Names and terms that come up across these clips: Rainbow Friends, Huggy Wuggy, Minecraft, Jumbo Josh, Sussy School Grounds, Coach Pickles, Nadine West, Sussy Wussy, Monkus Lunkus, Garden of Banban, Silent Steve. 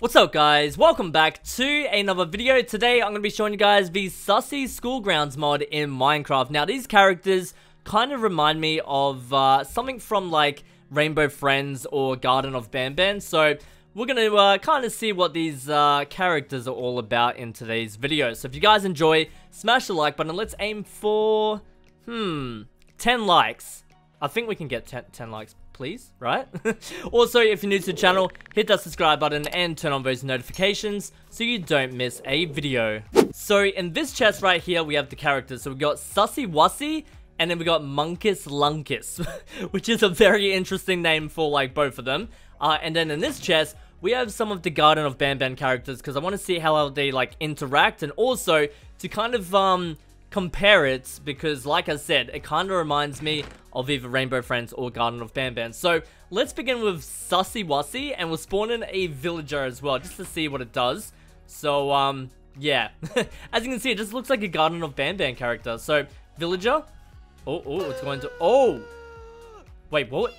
What's up guys, welcome back to another video. Today I'm going to be showing you guys the Sussy School Grounds mod in Minecraft. Now these characters kind of remind me of something from like Rainbow Friends or Garden of Banban. So we're going to kind of see what these characters are all about in today's video. So if you guys enjoy, smash the like button. Let's aim for 10 likes. I think we can get 10 likes. Please, right? Also, if you're new to the channel, hit that subscribe button and turn on those notifications so you don't miss a video. So in this chest right here, we have the characters. So we got Sussy Wussy, and then we got Monkus Lunkus, which is a very interesting name for like both of them. And then in this chest, we have some of the Garden of Banban characters because I want to see how they like interact, and also to kind of compare it, because like I said, it kind of reminds me of either Rainbow Friends or Garden of Banban. So let's begin with Sussy Wussy, and we'll spawn in a villager as well just to see what it does. So yeah, as you can see, it just looks like a Garden of Banban character. So villager, oh, it's going to, oh wait, what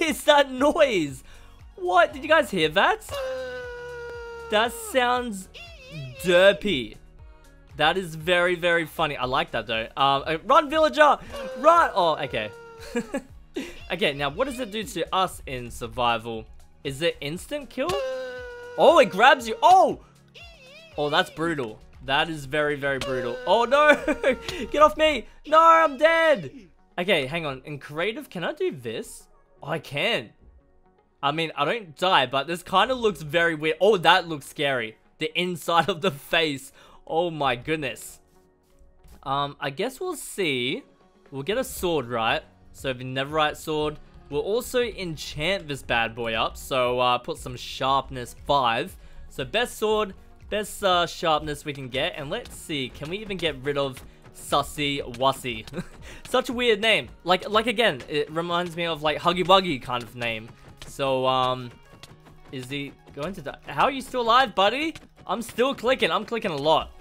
is that noise? What did you guys hear? That sounds derpy. That is very, very funny. I like that though. Run, villager! Run! Oh, okay. Okay, now what does it do to us in survival? Is it instant kill? Oh, it grabs you. Oh! Oh, that's brutal. That is very, very brutal. Oh, no! Get off me! No, I'm dead! Okay, hang on. In creative, can I do this? Oh, I can. I mean, I don't die, but this kind of looks very weird. Oh, that looks scary. The inside of the face. Oh my goodness. I guess we'll see. We'll get a sword, right? So the netherite sword. We'll also enchant this bad boy up. So put some sharpness 5. So best sword, best sharpness we can get. And let's see, can we even get rid of Sussy Wussy? Such a weird name. Like again, it reminds me of like Huggy Wuggy kind of name. So is he going to die? How are you still alive, buddy? I'm still clicking. I'm clicking a lot.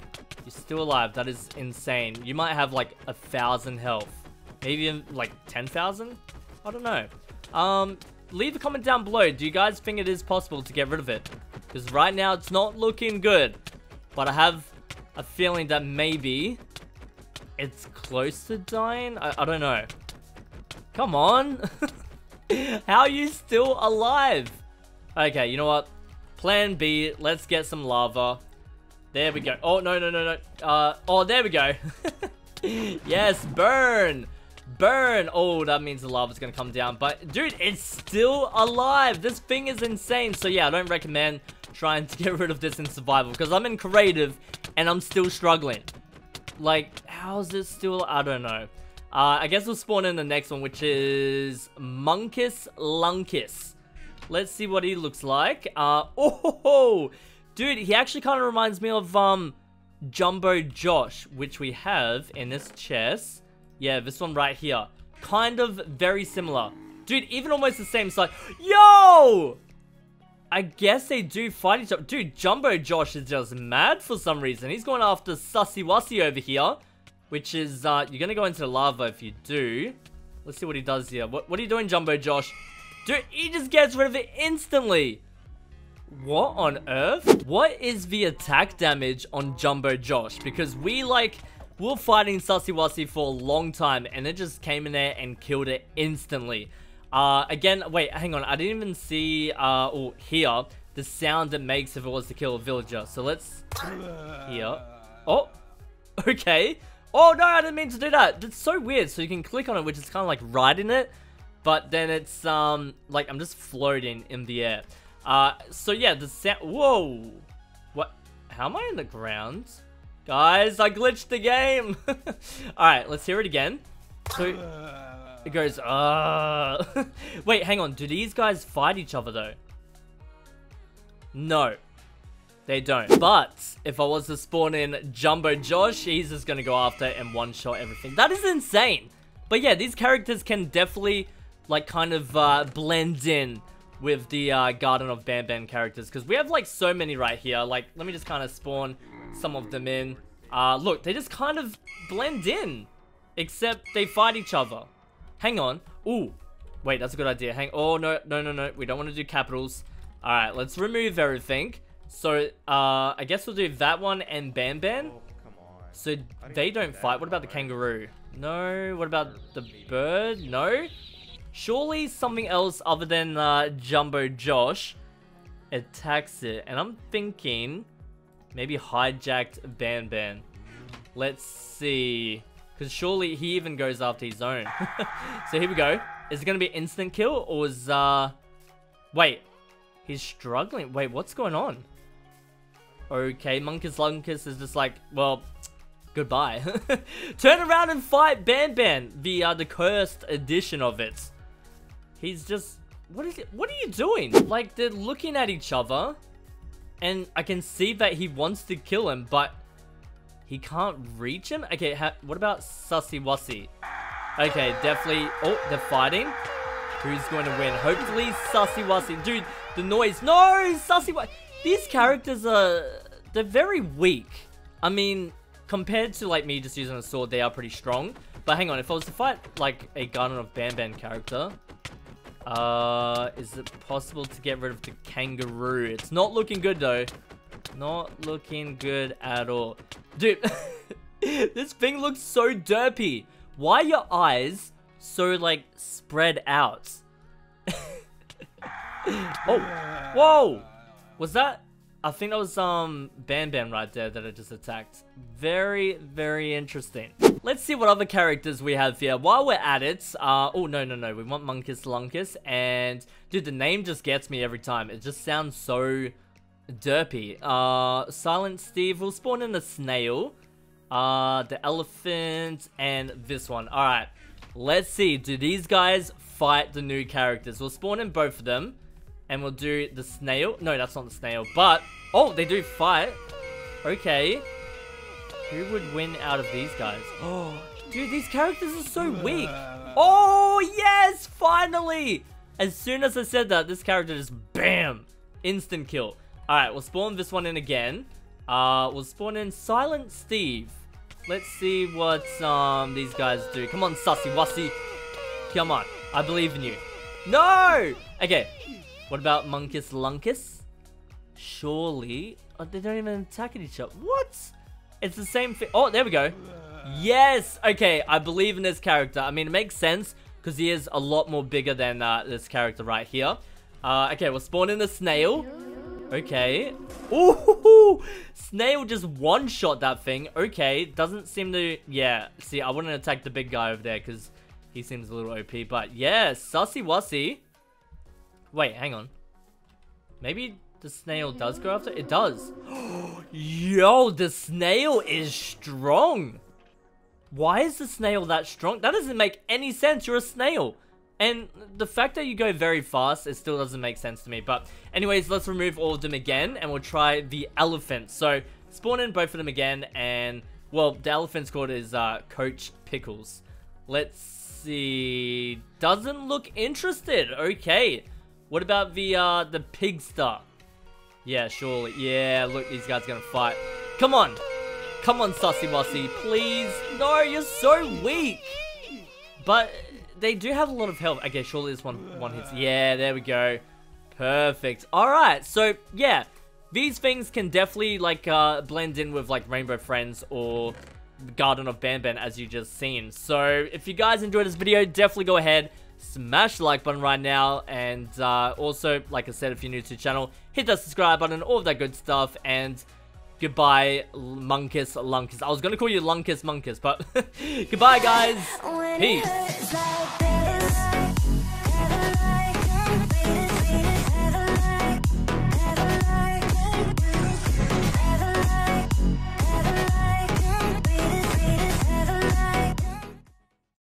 You're still alive. That is insane. You might have like 1,000 health. Maybe even like 10,000? I don't know. Leave a comment down below. Do you guys think it is possible to get rid of it? Because right now it's not looking good. But I have a feeling that maybe it's close to dying. I don't know. Come on. How are you still alive? Okay, you know what? Plan B, let's get some lava. There we go. Oh, no, no, no, no. Oh, there we go. Yes, burn. Burn. Oh, that means the lava's going to come down. But, dude, it's still alive. This thing is insane. So, yeah, I don't recommend trying to get rid of this in survival. Because I'm in creative, and I'm still struggling. Like, how is this still? I don't know. I guess we'll spawn in the next one, which is Monkus Lunkus. Let's see what he looks like. Oh, dude, he actually kind of reminds me of Jumbo Josh, which we have in this chest. Yeah, this one right here. Kind of very similar. Dude, even almost the same size. Yo! I guess they do fight each other. Dude, Jumbo Josh is just mad for some reason. He's going after Sussy Wussy over here, which is, you're going to go into the lava if you do. Let's see what he does here. What are you doing, Jumbo Josh? Dude, he just gets rid of it instantly. What on earth? What is the attack damage on Jumbo Josh? Because we're fighting Sussy Wussy for a long time, and it just came in there and killed it instantly. Again, wait, hang on. I didn't even see or hear the sound it makes if it was to kill a villager. So let's hear. Oh, okay. Oh, no, I didn't mean to do that. That's so weird. So you can click on it, which is kind of like riding it. But then it's, like, I'm just floating in the air. So yeah, the sound, whoa! What? How am I in the ground? Guys, I glitched the game! Alright, let's hear it again. So, it goes, Wait, hang on, do these guys fight each other, though? No. They don't. But, if I was to spawn in Jumbo Josh, he's just gonna go after it and one-shot everything. That is insane! But yeah, these characters can definitely like kind of blend in with the Garden of Banban characters, because we have like so many right here. Like, let me just kind of spawn some of them in. Look, they just kind of blend in, except they fight each other. Hang on. Ooh, wait, that's a good idea. Oh no, no, no, no. We don't want to do capitals. Alright, let's remove everything. So, I guess we'll do that one and Banban. Oh, come on. So, they don't fight. What about the kangaroo? No. What about the bird? No. Surely something else other than Jumbo Josh attacks it. And I'm thinking maybe hijacked Banban. Let's see. Because surely he even goes after his own. So, here we go. Is it going to be instant kill or is... Wait. He's struggling. Wait, what's going on? Okay, Monkus Lunkus is just like, well, goodbye. Turn around and fight Banban, the cursed edition of it. He's just, what is it? What are you doing? Like, they're looking at each other, and I can see that he wants to kill him, but he can't reach him. Okay, what about Sussy Wussy? Okay, definitely. Oh, they're fighting. Who's going to win? Hopefully, Sussy Wussy. Dude, the noise. No, Sussy Wussy. These characters are... they're very weak. I mean, compared to, like, me just using a sword, they are pretty strong. But hang on, if I was to fight, like, a Garden of Banban character... is it possible to get rid of the kangaroo? It's not looking good, though. Not looking good at all. Dude, this thing looks so derpy. Why are your eyes... so, like, spread out? Oh, whoa! Was that? I think that was Banban right there that I just attacked. Very, very interesting. Let's see what other characters we have here. While we're at it, oh no, we want Monkus Lunkus, and dude, the name just gets me every time. It just sounds so derpy. Silent Steve will spawn in the snail, the elephant, and this one. All right. Let's see, do these guys fight the new characters? We'll spawn in both of them, and we'll do the snail. No, that's not the snail, but... oh, they do fight. Okay. Who would win out of these guys? Oh, dude, these characters are so weak. Oh, yes, finally! As soon as I said that, this character just, bam, instant kill. Alright, we'll spawn this one in again. We'll spawn in Silent Steve. Let's see what these guys do. Come on, Sussy Wussy. Come on. I believe in you. No! Okay. What about Monkus Lunkus? Surely. Oh, they don't even attack at each other. What? It's the same thing. Oh, there we go. Yes! Okay, I believe in this character. I mean, it makes sense because he is a lot more bigger than this character right here. Okay, we'll spawn in the snail. Okay. Ooh! Snail just one-shot that thing. Okay. Doesn't seem to... yeah. See, I wouldn't attack the big guy over there because he seems a little OP. But yeah, Sussy Wussy. Wait, hang on. Maybe the snail does go after... it does. Yo, the snail is strong. Why is the snail that strong? That doesn't make any sense. You're a snail. And the fact that you go very fast, it still doesn't make sense to me. But anyways, let's remove all of them again, and we'll try the elephant. So, spawn in both of them again, and, well, the elephant's called is Coach Pickles. Let's see... doesn't look interested. Okay. What about the pig star? Yeah, surely. Yeah, look, these guys are gonna fight. Come on. Come on, Sussy Wussy, please. No, you're so weak. But... they do have a lot of health. Okay, surely this one hits. Yeah, there we go. Perfect. Alright, so, yeah. These things can definitely, like, blend in with, like, Rainbow Friends or Garden of Banban, as you just seen. So, if you guys enjoyed this video, definitely go ahead, smash the like button right now. And, also, like I said, if you're new to the channel, hit that subscribe button, all of that good stuff. And... goodbye, Monkus Lunkus. I was going to call you Lunkus Monkus, but goodbye, guys. Peace.